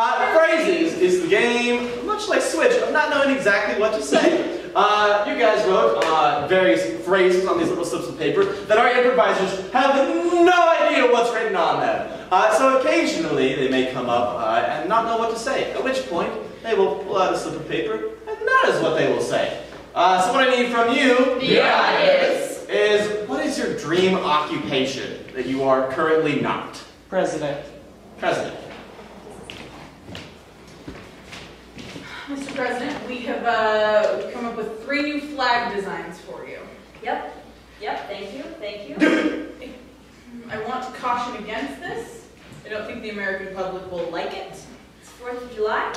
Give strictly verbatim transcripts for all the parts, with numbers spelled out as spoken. Uh, phrases is the game, much like Switch, of not knowing exactly what to say. Uh, you guys wrote uh, various phrases on these little slips of paper that our improvisers have no idea what's written on them. Uh, so occasionally they may come up uh, and not know what to say, at which point they will pull out a slip of paper and that is what they will say. Uh, so what I need from you yeah, is. is what is your dream occupation that you are currently not? President. President. Mister President, we have uh, come up with three new flag designs for you. Yep. Yep. Thank you. Thank you. I want to caution against this. I don't think the American public will like it. It's fourth of July.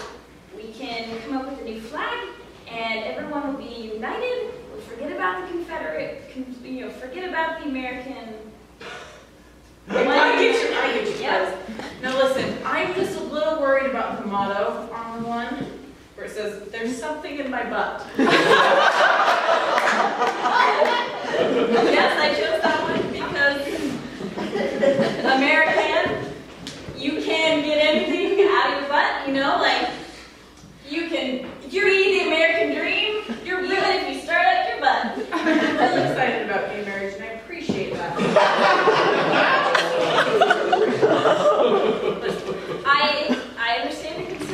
We can come up with a new flag, and everyone will be united. We'll forget about the Confederate. You know, forget about the American. I get you. I get you. Yes. Now listen, I'm just a little worried about the motto on one. It says, "There's something in my butt." Yes, I chose that one because American, you can get anything out of your butt, you know, like, you can, you're eating the American dream, you're real if you start up your butt. I'm really excited about gay marriage and I appreciate that. Listen, I, I understand the concern.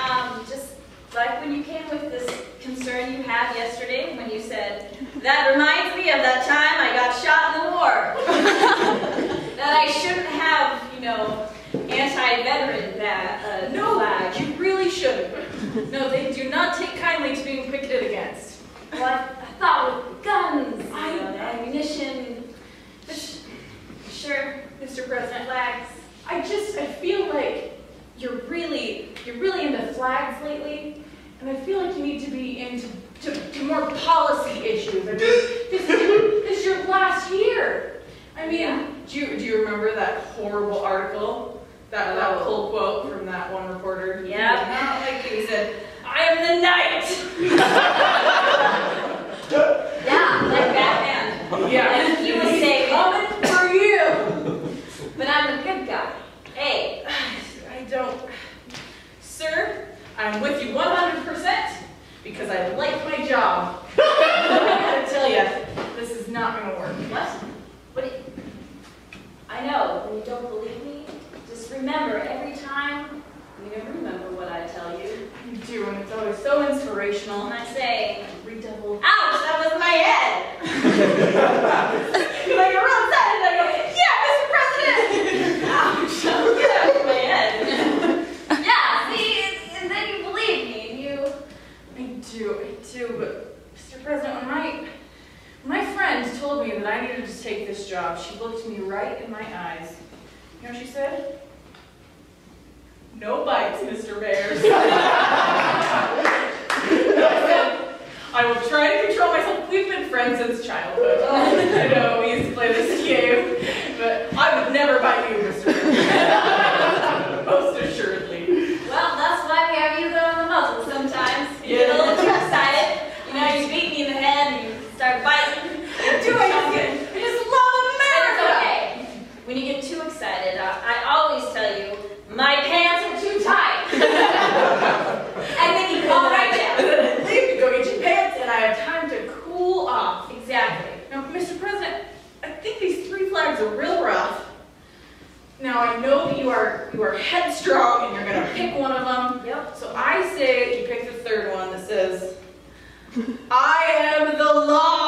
Um, just like when you came with this concern you had yesterday when you said, that reminds me of that time I got shot in the war. That I shouldn't have, you know, anti-veteran that, uh, no, flag. You really shouldn't. No, they do not take kindly to being picketed against. Well, I, I thought with the guns, I, you know, the ammunition, the sh sure, Mister President, flags. I just, I feel like You're really, you're really into flags lately, and I feel like you need to be into to, to more policy issues. I mean, this, this is your last year. I mean, yeah. do you do you remember that horrible article, that that whole quote from that one reporter? Yeah, like he said, "I am the knight." Yeah, like Batman. Yeah, and he would say, "Moment for you," but I'm the good guy. Hey. Don't. Sir, I'm with you one hundred percent because I like my job. I gotta tell you, this is not gonna work. What? What? Do you... I know, when you don't believe me, just remember every time, you never remember what I tell you. You do, and it's always so inspirational. And I say, redouble. Ouch, that was my head! Because I get real excited and I go, yeah, Mister President! Ouch, get out of my head. I do, I do, but Mister President, when my, my friend told me that I needed to take this job, she looked me right in my eyes. You know what she said? No bites, Mister Bears. I said, I will try to control myself. We've been friends since childhood. I know, we used to play this game, but I would never bite you, Mister Bears. Most assuredly. Well, that's why we have you go on the muzzle sometimes. Yeah. You're a little too excited. You know, you beat me in the head and you start biting. I do it. I just love America. It's okay. When you get too excited, uh, I always tell you, my pants are too tight. And then you fall right down. Leave to go get your pants, and I have time to cool off. Exactly. Now, Mister President, I think these three flags are real rough. Now I know that you are you are headstrong and you're going to pick one of them. Yep. So I say you pick the third one that says, I am the law.